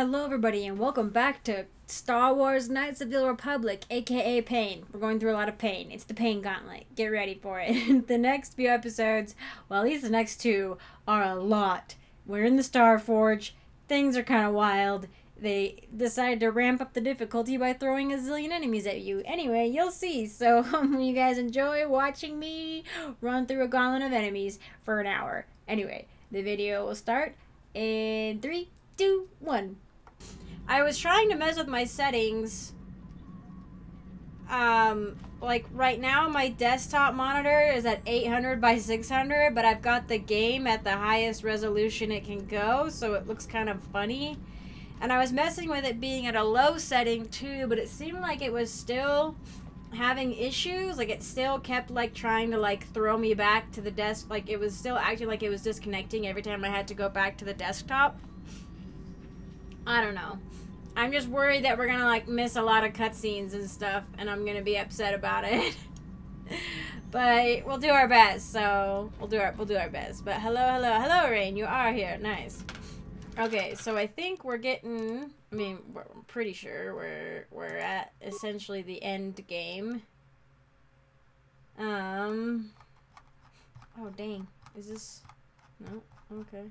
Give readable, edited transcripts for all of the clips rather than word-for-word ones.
Hello everybody and welcome back to Star Wars Knights of the Old Republic, aka Pain. We're going through a lot of pain. It's the pain gauntlet. Get ready for it. The next few episodes, well at least the next two, are a lot. We're in the Star Forge. Things are kind of wild. They decided to ramp up the difficulty by throwing a zillion enemies at you. Anyway, you'll see. So you guys enjoy watching me run through a gauntlet of enemies for an hour. Anyway, the video will start in 3, 2, 1. I was trying to mess with my settings. Like right now my desktop monitor is at 800 by 600, but I've got the game at the highest resolution it can go, so it looks kind of funny. And I was messing with it being at a low setting too, but it seemed like it was still having issues. Like it still kept like trying to like throw me back to the desk. Like it was still acting like it was disconnecting every time I had to go back to the desktop. I don't know. I'm just worried that we're gonna like miss a lot of cutscenes and stuff, and I'm gonna be upset about it. But we'll do our best. So we'll do our best. But hello, Rain. You are here. Nice. Okay, so I think we're getting. I mean, I'm pretty sure we're at essentially the end game. Oh dang. Is this? No. Okay.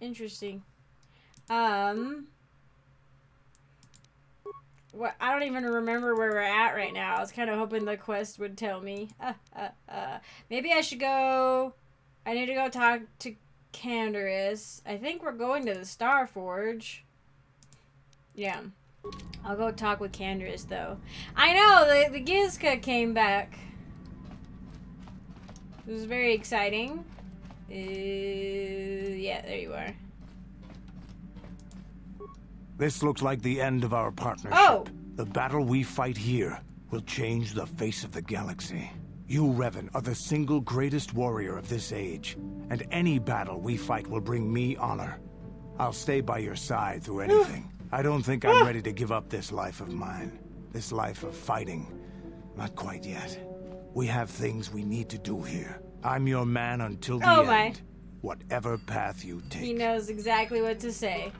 Interesting. What? I don't even remember where we're at right now. I was kind of hoping the quest would tell me. Maybe I should go. I need to go talk to Canderous. I think we're going to the Star Forge. Yeah, I'll go talk with Canderous though. I know the Gizka came back. It was very exciting. Yeah, there you are. This looks like the end of our partnership. Oh! The battle we fight here will change the face of the galaxy. You, Revan, are the single greatest warrior of this age, and any battle we fight will bring me honor. I'll stay by your side through anything. I don't think I'm ready to give up this life of mine. This life of fighting. Not quite yet. We have things we need to do here. I'm your man until the end. Whatever path you take. He knows exactly what to say.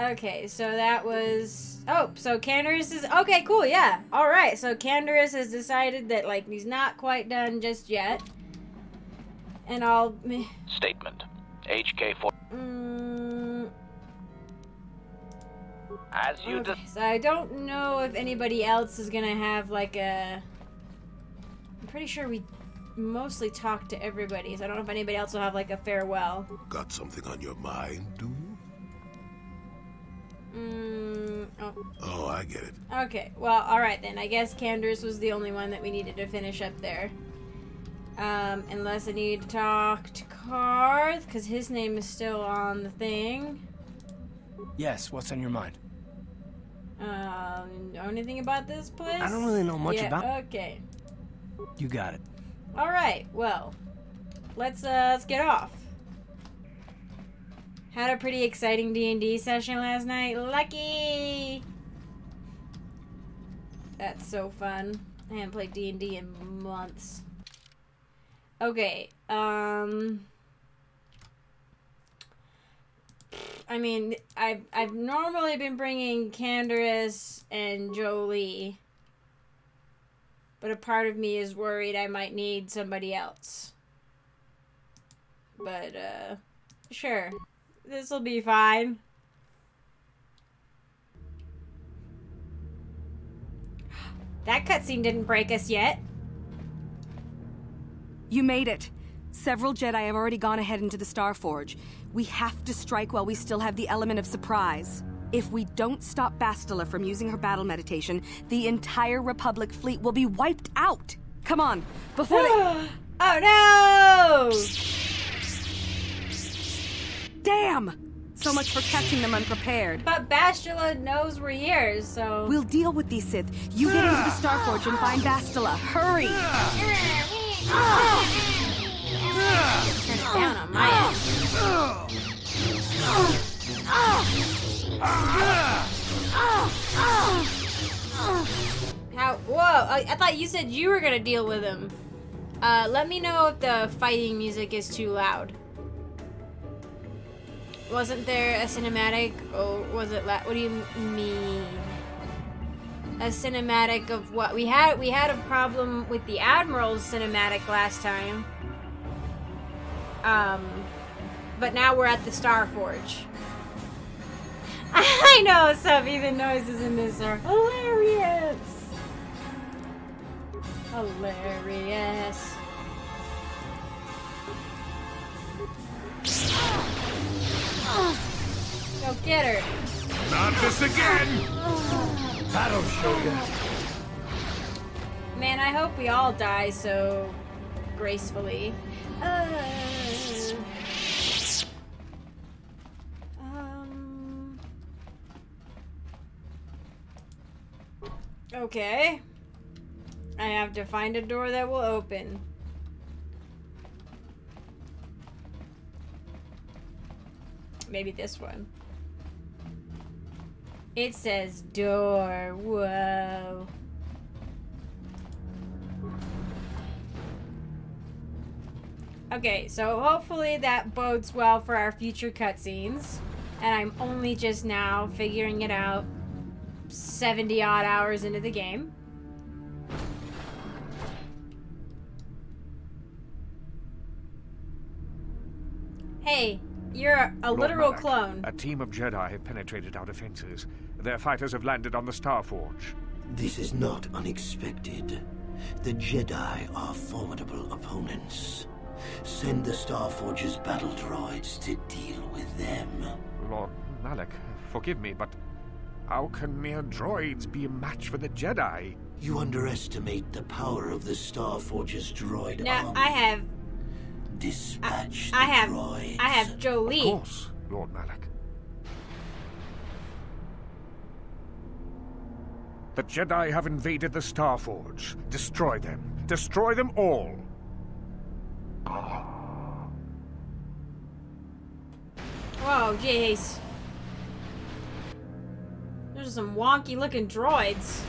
Okay, so that was... Oh, so Canderous is... Okay, cool, yeah. Alright, so Canderous has decided that, like, he's not quite done just yet. And I'll... Statement. HK4... As you... Okay, so I don't know if anybody else is gonna have, like, a... I'm pretty sure we... mostly talk to everybody, so I don't know if anybody else will have like a farewell. Got something on your mind, do you? Oh, I get it. Okay, well, alright then. I guess Canderous was the only one that we needed to finish up there. Unless I need to talk to Carth, because his name is still on the thing. Yes, what's on your mind? Know anything about this place? I don't really know much about it. Okay. You got it. All right, well, let's get off. Had a pretty exciting D&D session last night. Lucky! That's so fun. I haven't played D&D in months. Okay, I mean, I've normally been bringing Canderous and Jolee. But a part of me is worried I might need somebody else. But, sure. This'll be fine. That cutscene didn't break us yet. You made it. Several Jedi have already gone ahead into the Star Forge. We have to strike while we still have the element of surprise. If we don't stop Bastila from using her battle meditation, the entire Republic fleet will be wiped out! Come on, before they- Oh no! Damn! So much for catching them unprepared. But Bastila knows we're here, so... We'll deal with these Sith. You get into the Star Forge and find Bastila. Hurry! Turn it down on my end. How? Whoa! I thought you said you were gonna deal with him. Let me know if the fighting music is too loud. Wasn't there a cinematic, or was it what do you mean? A cinematic of what? We had a problem with the Admiral's cinematic last time. But now we're at the Star Forge. I know some of the noises in this are hilarious. Hilarious. Go get her. Not this again! That'll show you. Man, I hope we all die so gracefully. Okay. I have to find a door that will open. Maybe this one. It says door. Whoa. Okay, so hopefully that bodes well for our future cutscenes. And I'm only just now figuring it out 70-odd hours into the game. Hey. You're a literal Malak, clone. A team of Jedi have penetrated our defenses. Their fighters have landed on the Star Forge. This is not unexpected. The Jedi are formidable opponents. Send the Star Forge's battle droids to deal with them. Lord Malak, forgive me, but how can mere droids be a match for the Jedi? You underestimate the power of the Star Forge's droid army. I have... Dispatch the droids. I have Jolee. Of course, Lord Malak. The Jedi have invaded the Star Forge. Destroy them. Destroy them all. Whoa, jeez. There's some wonky-looking droids.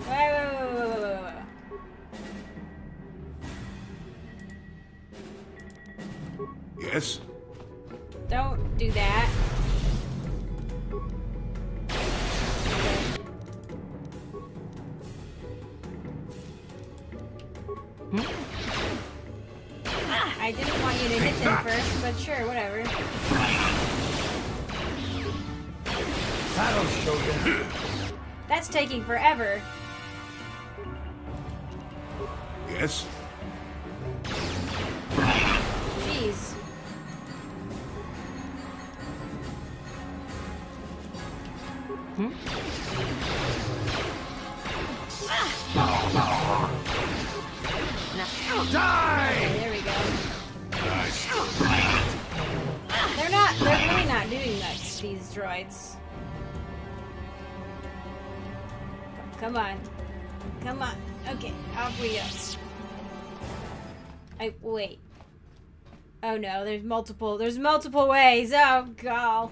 Whoa. Yes. Don't do that. I didn't want you to hit them first, but sure, whatever. That'll show you. That's taking forever. Yes. Jeez. Hmm? No. Die! Okay, there we go. Nice. They're really not doing much, these droids. Come on. Come on. Okay, off we go. Wait. Oh no, there's multiple ways. Oh god.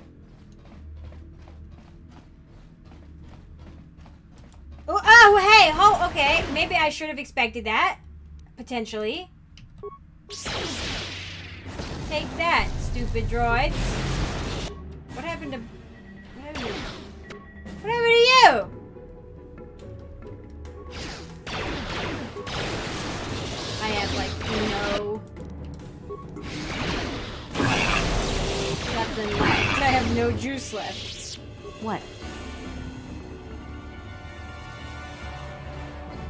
Oh, hey! Oh, okay. Maybe I should have expected that. Potentially. Take that, stupid droids. What happened to... What happened to you? I have, like, no... nothing left. I have no juice left. What?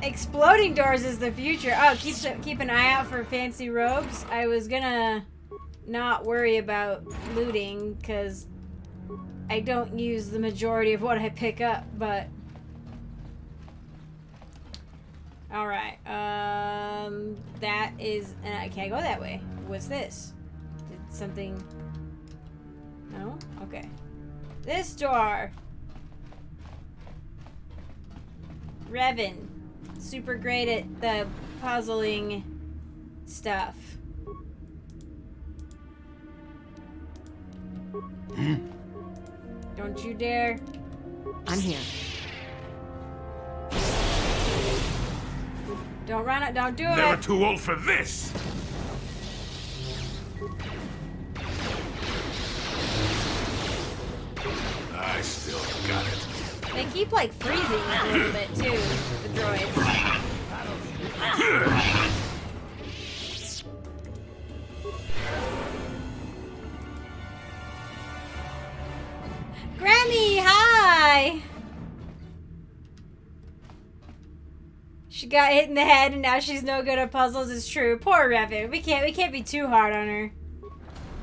Exploding doors is the future. Oh, keep an eye out for fancy robes. I was gonna not worry about looting because I don't use the majority of what I pick up, but... Alright, that is... I can't go that way. What's this? Did something... No? Okay. This door! Revan. Super great at the puzzling stuff. Don't you dare. I'm here. Don't run it. Don't do it. They're too old for this. They keep, like, freezing a little bit, too, the droids. Grammy, hi! She got hit in the head, and now she's no good at puzzles, it's true. Poor Revan. We can't be too hard on her.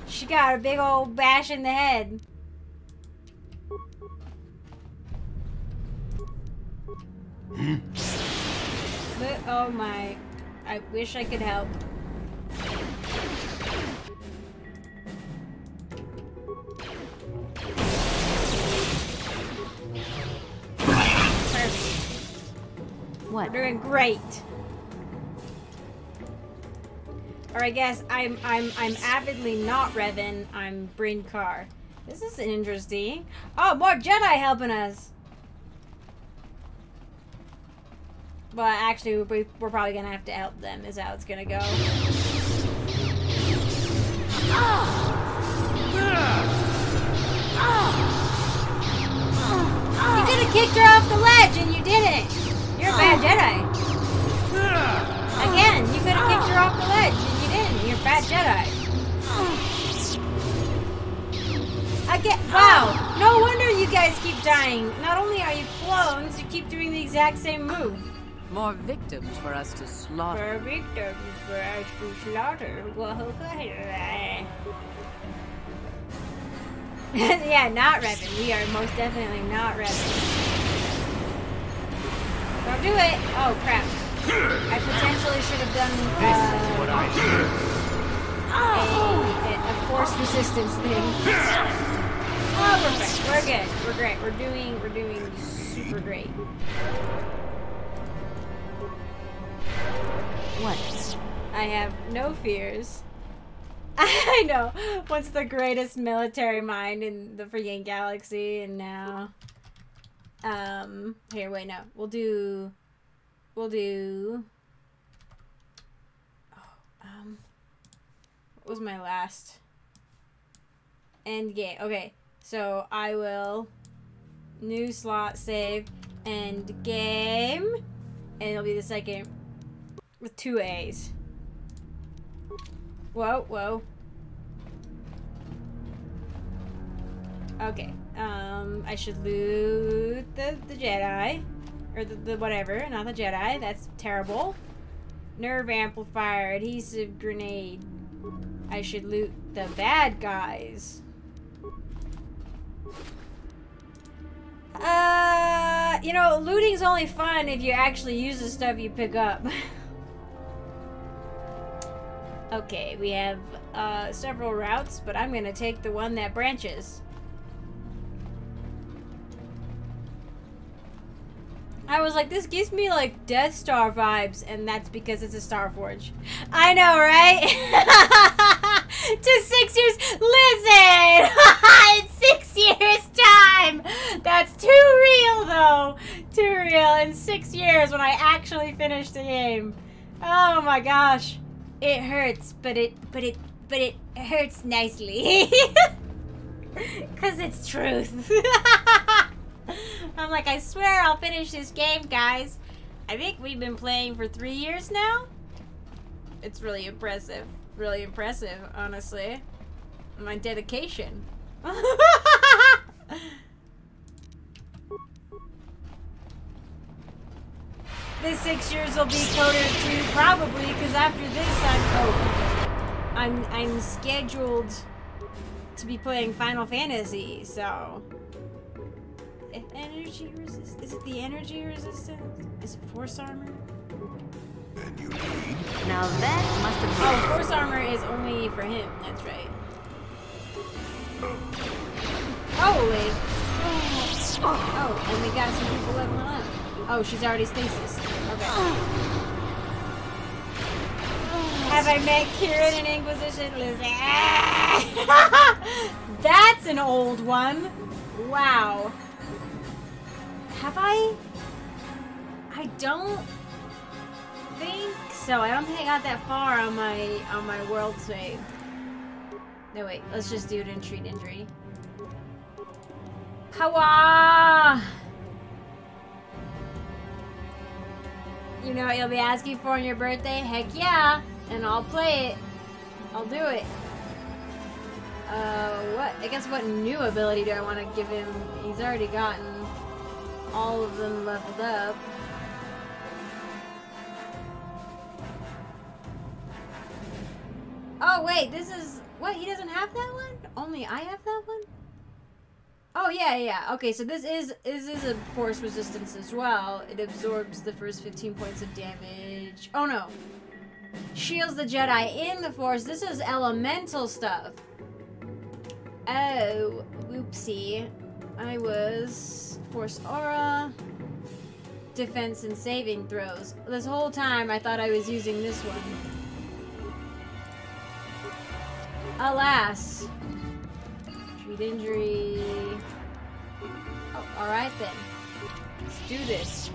She got a big old bash in the head. But, oh my, I wish I could help. Perfect. What? We're doing great. Or I guess I'm avidly not Revan, I'm Bryn Carr. This is interesting. Oh, more Jedi helping us. Well, actually, we're probably going to have to help them, is how it's going to go. You could have kicked her off the ledge, and you didn't. You're a bad Jedi. Again, you could have kicked her off the ledge, and you didn't. You're a bad Jedi. Again, wow. No wonder you guys keep dying. Not only are you clones, you keep doing the exact same move. More victims for us to slaughter. More victims for us to slaughter. Well, yeah, not Revan. We are most definitely not Revan. Don't do it. Oh crap! I potentially should have done this is what I do. A force resistance thing. Oh, we're good. We're great. We're doing super great. What? I have no fears. I know. What's the greatest military mind in the freaking galaxy? And now, here, wait, no. We'll do. Oh, what was my last? End game. Okay, so I will new slot save end game, and it'll be the second. With two A's. Whoa, whoa. Okay. I should loot the Jedi. Or the whatever, not the Jedi. That's terrible. Nerve amplifier, adhesive grenade. I should loot the bad guys. You know, looting's only fun if you actually use the stuff you pick up. Okay, we have several routes, but I'm gonna take the one that branches. I was like, this gives me like Death Star vibes, and that's because it's a Star Forge. I know, right? To 6 years, listen! It's 6 years time! That's too real though! Too real, in 6 years when I actually finish the game. Oh my gosh. It hurts, but it hurts nicely. Cause it's truth. I'm like, I swear I'll finish this game, guys. I think we've been playing for 3 years now. It's really impressive. Really impressive, honestly. My dedication. This 6 years will be coded to probably, because after this I'm scheduled to be playing Final Fantasy, so energy resist. Is it the energy resistance? Is it force armor? And you need. Now that must have been. Oh, force armor is only for him. That's right. Oh wait. Oh, and we got some people leveling up. Oh, she's already stasis. Okay. Have I met Kieran in Inquisition? Listen. That's an old one. Wow. Have I? I don't think so. I don't think I got that far on my world save. No wait, let's just do it in treat injury. Kawa! you know what you'll be asking for on your birthday? Heck yeah, and I'll play it. I'll do it. What? I guess what new ability do I want to give him? He's already gotten all of them leveled up. Oh wait, this is... What? He doesn't have that one? Only I have that one? Oh yeah, yeah. Okay, so this is a force resistance as well. It absorbs the first 15 points of damage. Oh no. Shields the Jedi in the force. This is elemental stuff. Oh, oopsie. I was force aura, defense and saving throws. This whole time I thought I was using this one. Alas. Injury. Oh, alright then. Let's do this.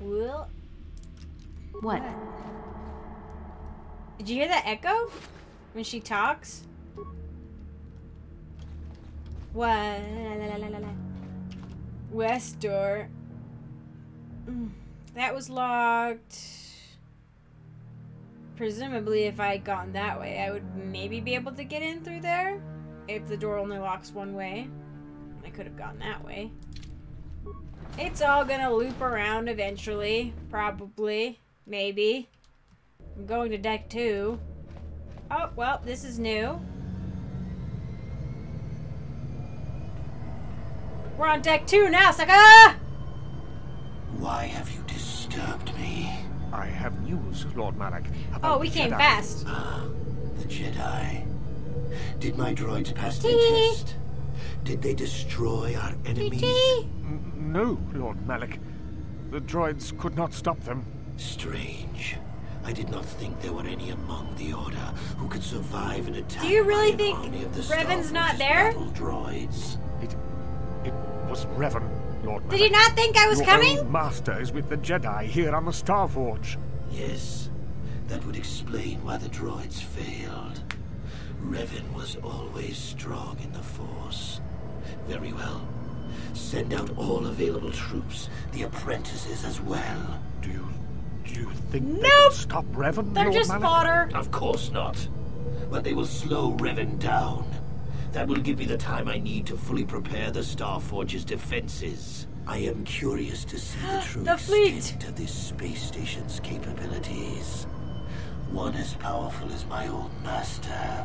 We'll... What? Did you hear that echo? When she talks? What? West door. That was locked. Presumably if I had gone that way, I would maybe be able to get in through there? If the door only locks one way. I could have gone that way. It's all gonna loop around eventually. Probably. Maybe. I'm going to deck 2. Oh, well, this is new. We're on deck 2 now, sucker! Why have you disturbed me? I have news, Lord Malak. Oh, we came fast. Ah, the Jedi. Did my droids pass the test? Did they destroy our enemies? No, Lord Malak. The droids could not stop them. Strange. I did not think there were any among the Order who could survive an attack. Do you really think Revan's not there? Droids. It was Revan, Lord Malak. Did you not think I was coming? Your own master is with the Jedi here on the Star Forge. Yes, that would explain why the droids failed. Revan was always strong in the Force. Very well. Send out all available troops, the apprentices as well. Do you think they can stop Revan? They're just fodder. Of course not. But they will slow Revan down. That will give me the time I need to fully prepare the Star Forge's defenses. I am curious to see the true extent of this space station's capabilities. One as powerful as my old master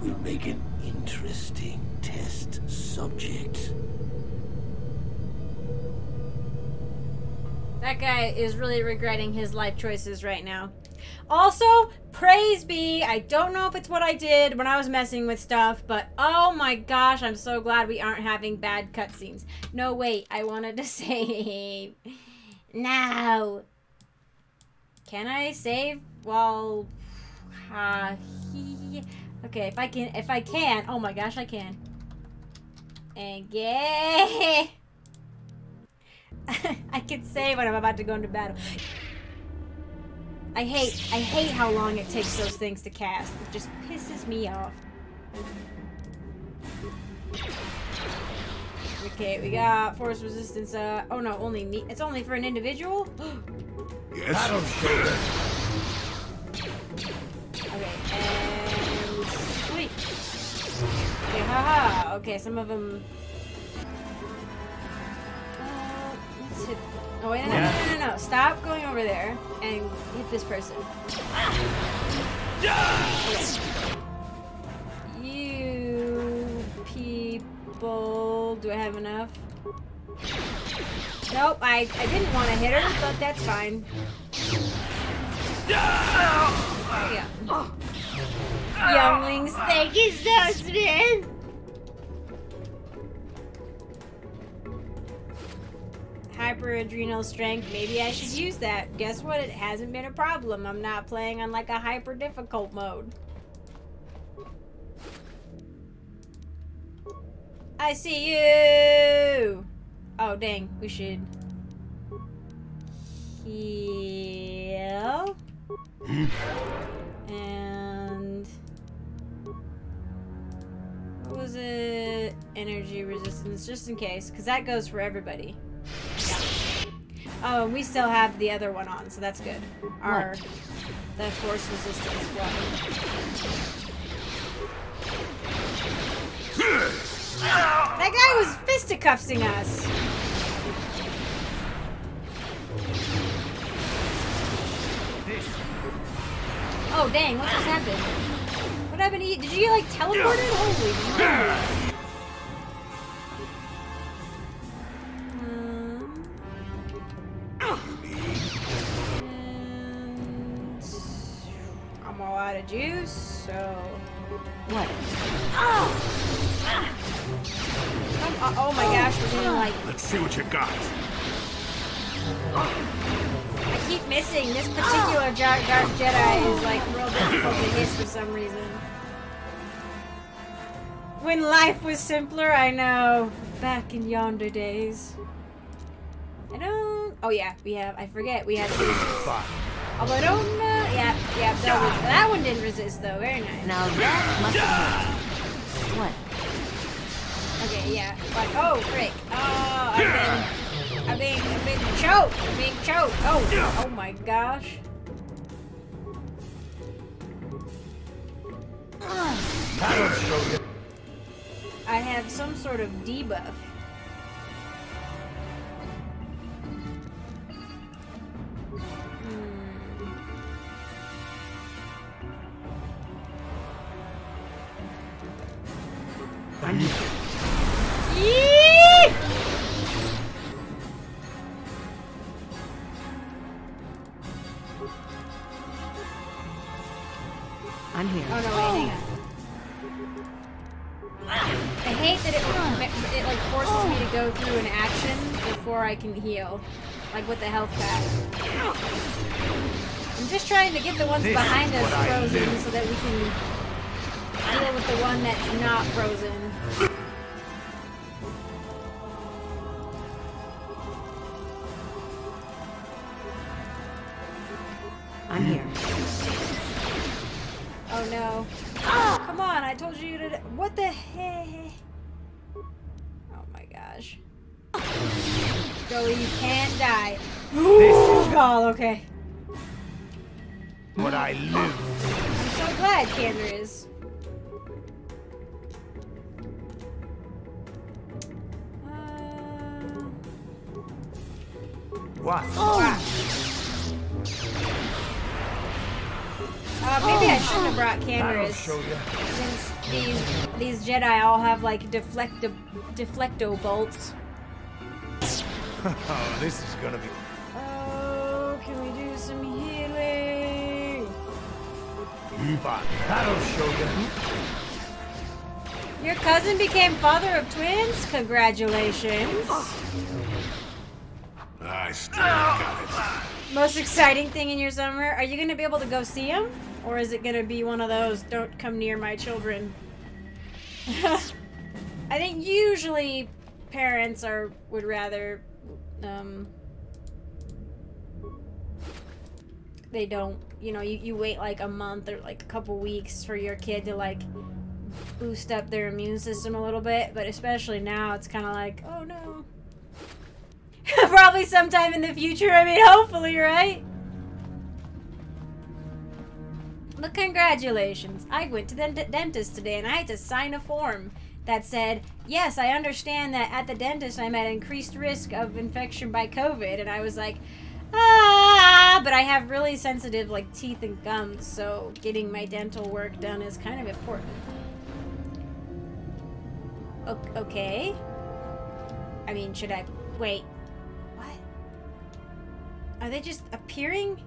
will make an interesting test subject. That guy is really regretting his life choices right now. Also, praise be, I don't know if it's what I did when I was messing with stuff, but oh my gosh, I'm so glad we aren't having bad cutscenes. No, wait, I wanted to save. Now. Can I save? Well, okay, if I can, oh my gosh, I can. And yeah, I can save when I'm about to go into battle. I hate how long it takes those things to cast. It just pisses me off. Okay, we got force resistance, oh no, only me. It's only for an individual? Yes. I don't care. Okay, and sweet. Okay, haha. Okay, some of them. Let's hit. Oh wait, no. Stop going over there and hit this person. Okay. You people, do I have enough? Nope, I didn't want to hit her, but that's fine. Yeah. Oh. Younglings, thank you so smith! Hyperadrenal strength, maybe I should use that. Guess what, it hasn't been a problem. I'm not playing on like a hyper difficult mode. I see you! Oh, dang. We should heal. And... what was it? Energy resistance, just in case. Because that goes for everybody. Yeah. Oh, we still have the other one on, so that's good. Our the force resistance weapon. That guy was fisticuffing us. Oh dang! What just happened? What happened to you? Did you get, like, teleported? Holy. Juice, so what? Oh! Oh my gosh, we're gonna, like. Let's see what you got. I keep missing. This particular Dark Jedi is, like, real difficult to hit for some reason. When life was simpler, I know. Back in yonder days. I don't. Oh yeah, we have. I forget. We have. Although I don't know. Yep, yep, that one didn't resist though, very nice. Now that must have been. What? Okay, yeah, but, oh, frick. Oh, I've been choked, oh, oh my gosh. I have some sort of debuff. Heal, like with the health pack. I'm just trying to get the ones behind us frozen so that we can deal with the one that's not frozen. I'm here. Oh no. Oh, come on, I told you to. What the heck? Oh my gosh. Jolee, you can't die. Ooh, oh, okay. What I lose. I'm so glad Canderous. What? Oh. Maybe I shouldn't have brought Canderous. Since these Jedi all have, like, deflecto bolts. Oh, this is gonna be. Oh, can we do some healing? That'll show you. Your cousin became father of twins? Congratulations. I still got it. Most exciting thing in your summer? Are you gonna be able to go see him? Or is it gonna be one of those, don't come near my children? I think usually parents would rather. They don't, you know, you wait like a month or like a couple weeks for your kid to, like, boost up their immune system a little bit, but especially now it's kind of like, oh no. Probably sometime in the future, I mean, hopefully, right? But congratulations, I went to the dentist today and I had to sign a form that said, yes, I understand that at the dentist I'm at increased risk of infection by COVID. And I was like, ah, but I have really sensitive, like, teeth and gums, so getting my dental work done is kind of important. Okay. I mean, should I, wait, what? Are they just appearing?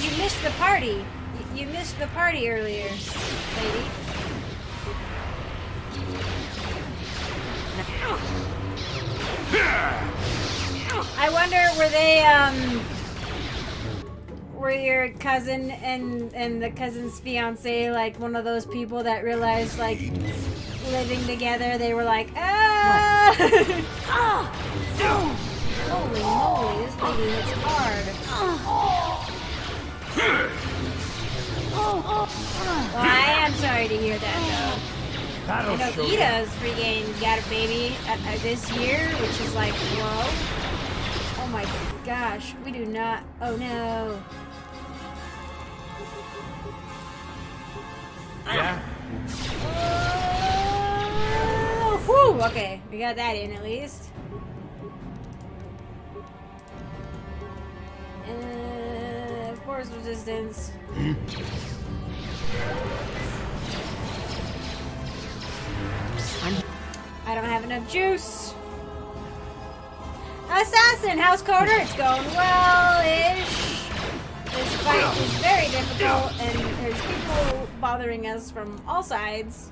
You missed the party. You missed the party earlier, lady. I wonder, were they, were your cousin and the cousin's fiance, like, one of those people that realized, like, living together, they were like, ah! Holy moly, this lady hits hard. Well, I am sorry to hear that, though. That'll show you. Ida's regained Got a Baby this year, which is like, whoa. Oh my gosh, we do not. Oh no. Yeah. Whew, okay, we got that in at least. Force resistance. I don't have enough juice. Assassin House Coder, it's going well-ish. This fight is very difficult, and there's people bothering us from all sides.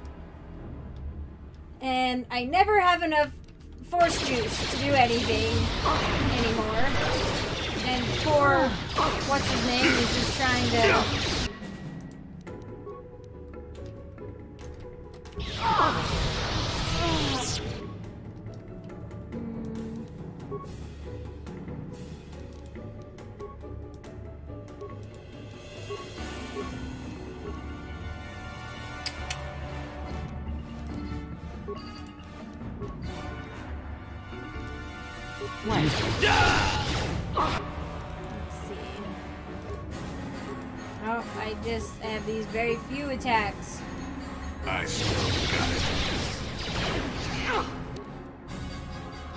And I never have enough force juice to do anything anymore. And poor what's his name is just trying to. Very few attacks. I still got it.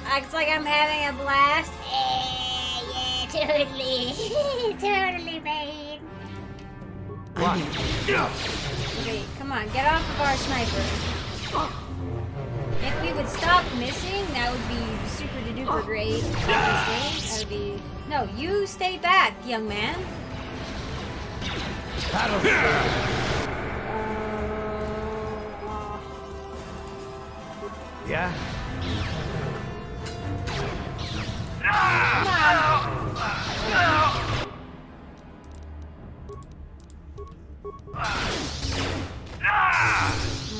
Acts like I'm having a blast. Yeah, totally. Totally, man. What? Okay, come on, get off of our sniper. If we would stop missing, that would be super duper great. Obviously. That would be. No, you stay back, young man. Yeah.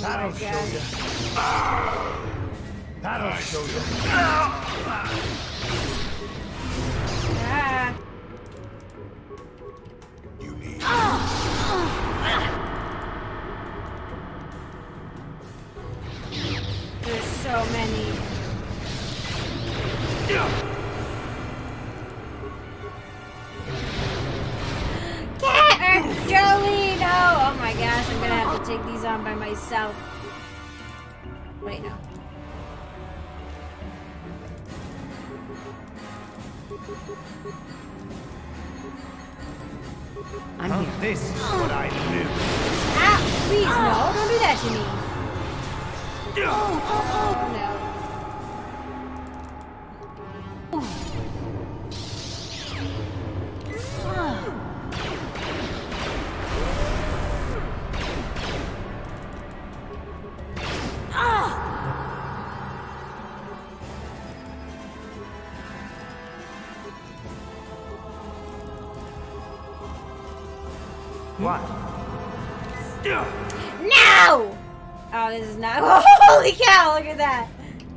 That'll show you. That'll show you. Ah. You need. There's so many. Jolee, no! Oh my gosh, I'm gonna have to take these on by myself. Wait, no. I'm here. This is what I knew. Ah, please, no, don't do that to me. Oh, oh, oh, no. What? No! Oh, this is not. Holy cow! Look at that.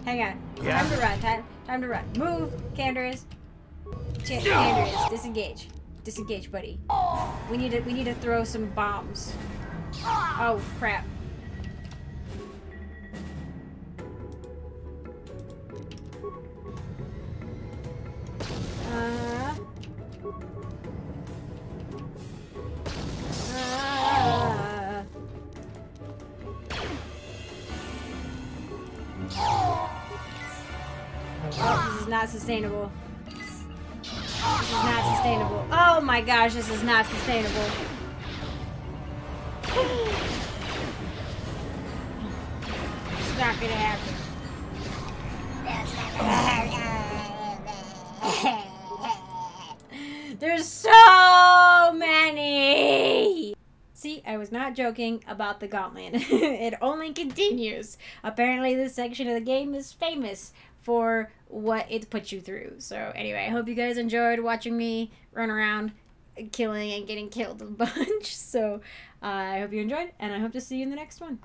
Hang on. Yeah. Time to run. Time to run. Move, Canderous. Canderous, disengage. Disengage, buddy. We need to throw some bombs. Oh crap. Sustainable. This is not sustainable. Oh my gosh, this is not sustainable. It's not gonna happen. That's not gonna happen. There's so many. See, I was not joking about the gauntlet. It only continues. Apparently, this section of the game is famous for what it puts you through. So anyway, I hope you guys enjoyed watching me run around killing and getting killed a bunch. So I hope you enjoyed, and I hope to see you in the next one.